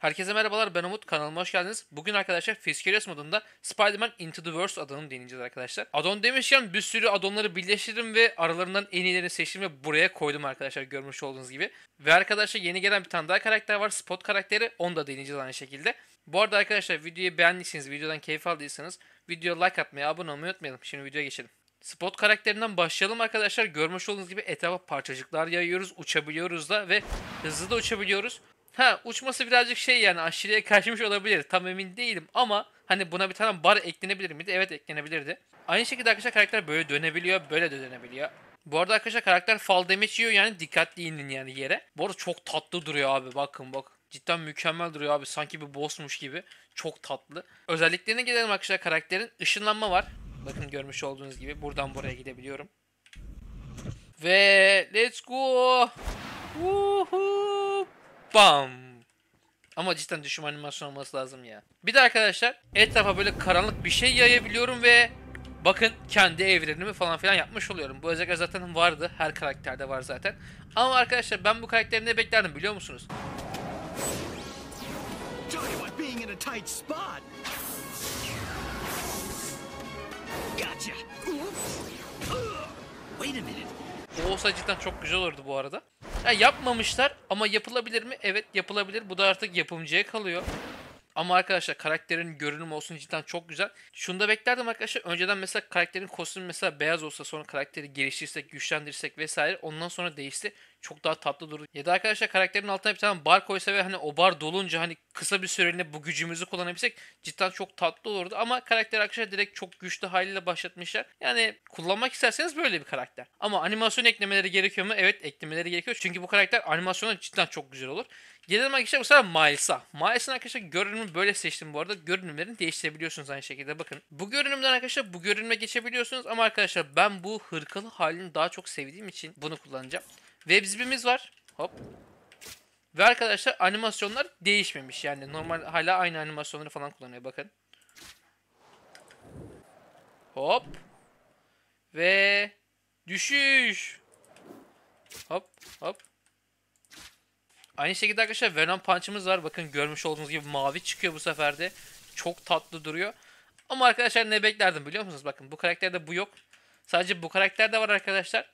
Herkese merhabalar, ben Umut, kanalıma hoş geldiniz. Bugün arkadaşlar Fisk Heroes modunda Spider-Man Into The Verse adonunu deneyeceğiz arkadaşlar. Adon demişken bir sürü adonları birleştirdim ve aralarından en iyilerini seçtim ve buraya koydum arkadaşlar, görmüş olduğunuz gibi. Ve arkadaşlar yeni gelen bir tane daha karakter var, Spot karakteri, onu da deneyeceğiz aynı şekilde. Bu arada arkadaşlar videoyu beğendiyseniz, videodan keyif aldıysanız videoya like atmayı, abone olmayı unutmayalım. Şimdi videoya geçelim. Spot karakterinden başlayalım arkadaşlar. Görmüş olduğunuz gibi etrafa parçacıklar yayıyoruz, uçabiliyoruz da ve hızlı da uçabiliyoruz. Ha, uçması birazcık şey, yani aşırıya kaçmış olabilir. Tam emin değilim ama hani buna bir tane bar eklenebilir miydi? Evet, eklenebilirdi. Aynı şekilde arkadaşlar karakter böyle dönebiliyor, böyle de dönebiliyor. Bu arada arkadaşlar karakter fall damage yiyor, yani dikkatli inin yani yere. Bu arada çok tatlı duruyor abi, bakın bak. Cidden mükemmel duruyor abi, sanki bir boss'muş gibi. Çok tatlı. Özelliklerine gelelim arkadaşlar karakterin. Işınlanma var. Bakın görmüş olduğunuz gibi buradan buraya gidebiliyorum. Ve let's go! Woohoo! Bam! Ama cidden düşüm animasyon olması lazım ya. Bir de arkadaşlar etrafa böyle karanlık bir şey yayabiliyorum ve bakın kendi evrenimi falan filan yapmış oluyorum. Bu özellikler zaten vardı. Her karakterde var zaten. Ama arkadaşlar ben bu karakteri ne beklerdim biliyor musunuz? O olsa cidden çok güzel olurdu bu arada. Yani yapmamışlar ama yapılabilir mi? Evet yapılabilir. Bu da artık yapımcıya kalıyor. Ama arkadaşlar karakterin görünümü olsun cidden çok güzel. Şunu da beklerdim arkadaşlar. Önceden mesela karakterin kostümü mesela beyaz olsa, sonra karakteri geliştirsek, güçlendirsek vesaire. Ondan sonra değişti. Çok daha tatlı durur. Ya da arkadaşlar karakterin altına bir tane bar koysa ve hani o bar dolunca hani kısa bir süreliğine bu gücümüzü kullanabilsek cidden çok tatlı olurdu. Ama karakter arkadaşlar direkt çok güçlü haliyle başlatmışlar. Yani kullanmak isterseniz böyle bir karakter. Ama animasyon eklemeleri gerekiyor mu? Evet eklemeleri gerekiyor. Çünkü bu karakter animasyonlar cidden çok güzel olur. Gelelim arkadaşlar bu sefer Miles'a. Miles'ın arkadaşlar görünümü böyle seçtim bu arada. Görünümlerini değiştirebiliyorsunuz aynı şekilde bakın. Bu görünümden arkadaşlar bu görünüme geçebiliyorsunuz. Ama arkadaşlar ben bu hırkalı halini daha çok sevdiğim için bunu kullanacağım. Web zibimiz var. Hop. Ve arkadaşlar animasyonlar değişmemiş. Yani normal hala aynı animasyonları falan kullanıyor. Bakın. Hop. Ve düşüş. Hop. Hop. Aynı şekilde arkadaşlar Venom punch'ımız var. Bakın görmüş olduğunuz gibi mavi çıkıyor bu sefer de. Çok tatlı duruyor. Ama arkadaşlar ne beklerdim biliyor musunuz? Bakın bu karakterde bu yok. Sadece bu karakterde var arkadaşlar.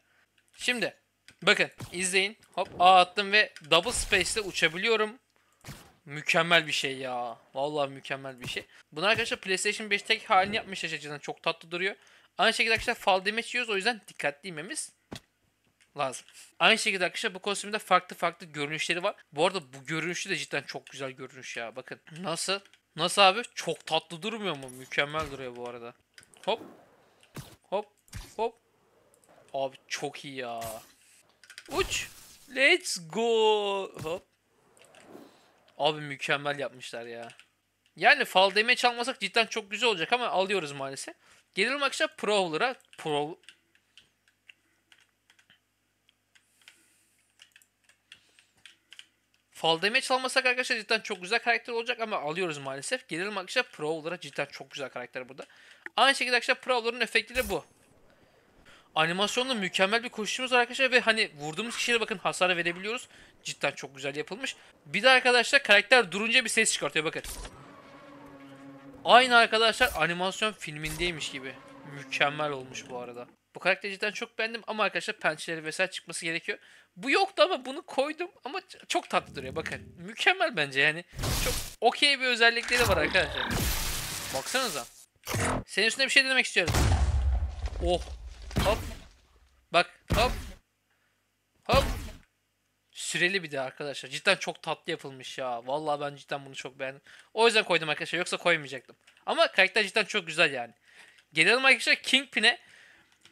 Şimdi. Bakın izleyin. Hop A attım ve double space'te uçabiliyorum. Mükemmel bir şey ya. Vallahi mükemmel bir şey. Bunu arkadaşlar PlayStation 5 tek halini yapmış açıdan çok tatlı duruyor. Aynı şekilde arkadaşlar fall damage yiyoruz, o yüzden dikkatli inmemiz lazım. Aynı şekilde arkadaşlar bu kostümde farklı farklı görünüşleri var. Bu arada bu görünüşü de cidden çok güzel görünüş ya. Bakın nasıl? Nasıl abi? Çok tatlı durmuyor mu? Mükemmel duruyor bu arada. Hop. Hop. Hop. Abi çok iyi ya. Uç. Let's go. Hop. Abi mükemmel yapmışlar ya. Yani fall damage çalmasak cidden çok güzel olacak ama alıyoruz maalesef. Gelelim arkadaşlar Prowler'a. Fall damage çalmasak arkadaşlar cidden çok güzel karakter olacak ama alıyoruz maalesef. Gelelim arkadaşlar Prowler'a. Cidden çok güzel karakter burada. Aynı şekilde arkadaşlar Prowler'ın efektleri bu. Animasyonda mükemmel bir koşuşumuz var arkadaşlar ve hani vurduğumuz kişilere bakın hasar verebiliyoruz. Cidden çok güzel yapılmış. Bir de arkadaşlar karakter durunca bir ses çıkartıyor bakın. Aynı arkadaşlar animasyon filmindeymiş gibi. Mükemmel olmuş bu arada. Bu karakteri cidden çok beğendim ama arkadaşlar pençeleri vesaire çıkması gerekiyor. Bu yoktu ama bunu koydum ama çok tatlı duruyor bakın. Mükemmel bence yani. Çok okey bir özellikleri var arkadaşlar. Baksanıza. Senin üstüne bir şey denemek istiyorum. Oh. Hop. Bak. Hop. Hop. Süreli bir de arkadaşlar. Cidden çok tatlı yapılmış ya. Vallahi ben cidden bunu çok beğendim. O yüzden koydum arkadaşlar. Yoksa koymayacaktım. Ama karakter cidden çok güzel yani. Gelelim arkadaşlar Kingpin'e.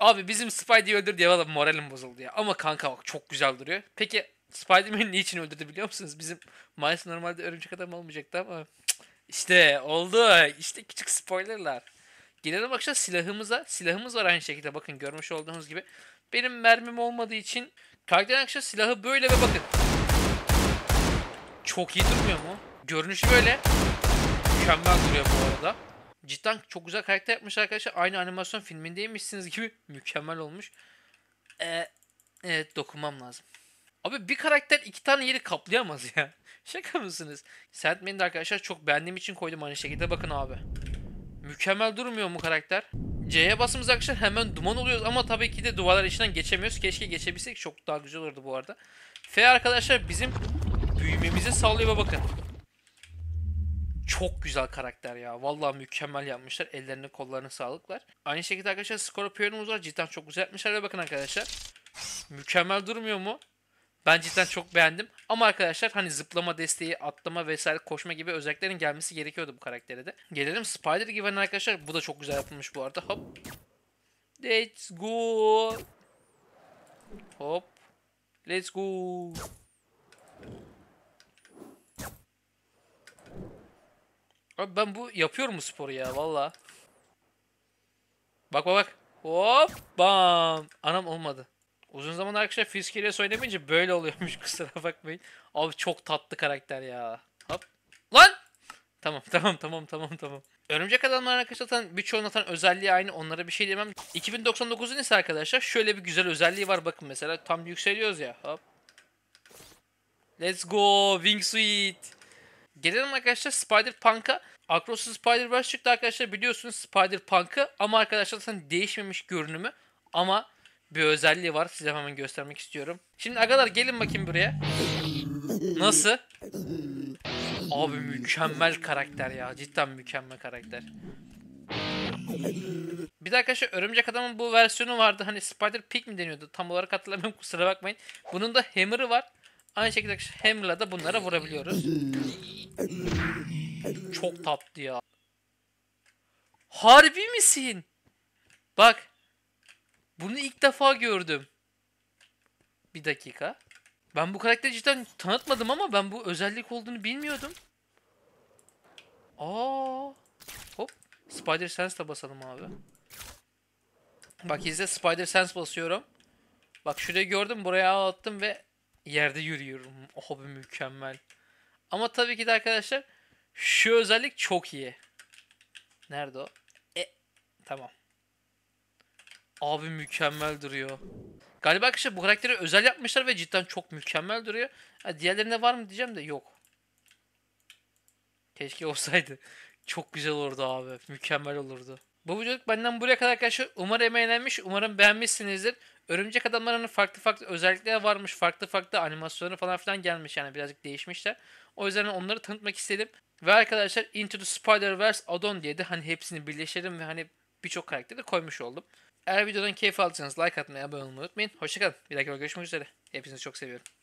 Abi bizim Spidey'i öldür diye valla moralim bozuldu ya. Ama kanka bak çok güzel duruyor. Peki Spider-Man'i niçin öldürdü biliyor musunuz? Bizim Miles normalde örümcek adam olmayacaktı ama. İşte oldu. İşte küçük spoilerlar. Gelelim arkadaşlar silahımıza. Silahımız var aynı şekilde bakın görmüş olduğunuz gibi. Benim mermim olmadığı için karakterin arkadaşlar silahı böyle ve bakın. Çok iyi durmuyor mu? Görünüşü böyle. Mükemmel duruyor bu arada. Cidden çok güzel karakter yapmış arkadaşlar. Aynı animasyon filmindeymişsiniz gibi mükemmel olmuş. Evet dokunmam lazım. Abi bir karakter iki tane yeri kaplayamaz ya. Şaka mısınız? Sandman'i de arkadaşlar çok beğendiğim için koydum aynı şekilde. Bakın abi. Mükemmel durmuyor mu karakter? C'ye basımız arkadaşlar hemen duman oluyoruz ama tabii ki de duvarlar içinden geçemiyoruz. Keşke geçebilsek, çok daha güzel olurdu bu arada. F arkadaşlar bizim büyümemizi sağlıyor ve bakın. Çok güzel karakter ya. Vallahi mükemmel yapmışlar. Ellerini kollarını sağlıklar. Aynı şekilde arkadaşlar Scorpion'umuz var. Cidden çok güzel yapmışlar ve bakın arkadaşlar. Mükemmel durmuyor mu? Ben cidden çok beğendim. Ama arkadaşlar hani zıplama desteği, atlama vesaire, koşma gibi özelliklerin gelmesi gerekiyordu bu karaktere de. Gelelim Spider Given arkadaşlar. Bu da çok güzel yapılmış bu arada. Hop. Let's go. Hop. Let's go. Abi ben bu yapıyorum bu sporu ya valla. Bak bak bak. Hop. Bam. Anam olmadı. Uzun zaman arkadaşlar Fisk Heroes oynamayınca böyle oluyormuş, kusura bakmayın. Abi çok tatlı karakter ya. Hop. Lan! Tamam. Örümcek adamlar arkadaşlar birçoğunun atan özelliği aynı, onlara bir şey demem. 2099'un ise arkadaşlar şöyle bir güzel özelliği var, bakın mesela tam yükseliyoruz ya. Hop. Let's go Wingsuit. Gelelim arkadaşlar Spider-Punk'a. Across the Spider-Verse çıktı arkadaşlar, biliyorsunuz Spider-Punk'ı ama arkadaşlar zaten değişmemiş görünümü ama bir özelliği var. Size hemen göstermek istiyorum. Şimdi arkadaşlar gelin bakayım buraya. Nasıl? Abi mükemmel karakter ya. Cidden mükemmel karakter. Bir de arkadaşlar Örümcek Adam'ın bu versiyonu vardı. Hani Spider-Pick mi deniyordu? Tam olarak hatırlamıyorum, kusura bakmayın. Bunun da hammer'ı var. Aynı şekilde hammer'la da bunlara vurabiliyoruz. Çok tatlı ya. Harbi misin? Bak. Bunu ilk defa gördüm. Bir dakika. Ben bu karakteri cidden tanıtmadım ama ben bu özellik olduğunu bilmiyordum. Aa. Hop. Spider Sense'le basalım abi. Bak izle, Spider Sense basıyorum. Bak şurayı gördüm, buraya attım ve yerde yürüyorum. Abi mükemmel. Ama tabii ki de arkadaşlar şu özellik çok iyi. Nerede o? Tamam. Abi mükemmel duruyor. Galiba arkadaşlar bu karakteri özel yapmışlar ve cidden çok mükemmel duruyor. Ha, diğerlerinde var mı diyeceğim de yok. Keşke olsaydı. Çok güzel olurdu abi. Mükemmel olurdu. Bu videoluk benden buraya kadar arkadaşlar. Umarım eğlenmiş. Umarım beğenmişsinizdir. Örümcek adamların farklı farklı özellikleri varmış. Farklı farklı animasyonları falan filan gelmiş. Yani birazcık değişmişler. O yüzden onları tanıtmak istedim. Ve arkadaşlar Into the Spider-Verse add-on diye de hani hepsini birleştirdim ve hani birçok karakteri de koymuş oldum. Eğer videodan keyif alırsanız like atmayı, abone olmayı unutmayın. Hoşçakalın. Bir dahaki videoda görüşmek üzere. Hepinizi çok seviyorum.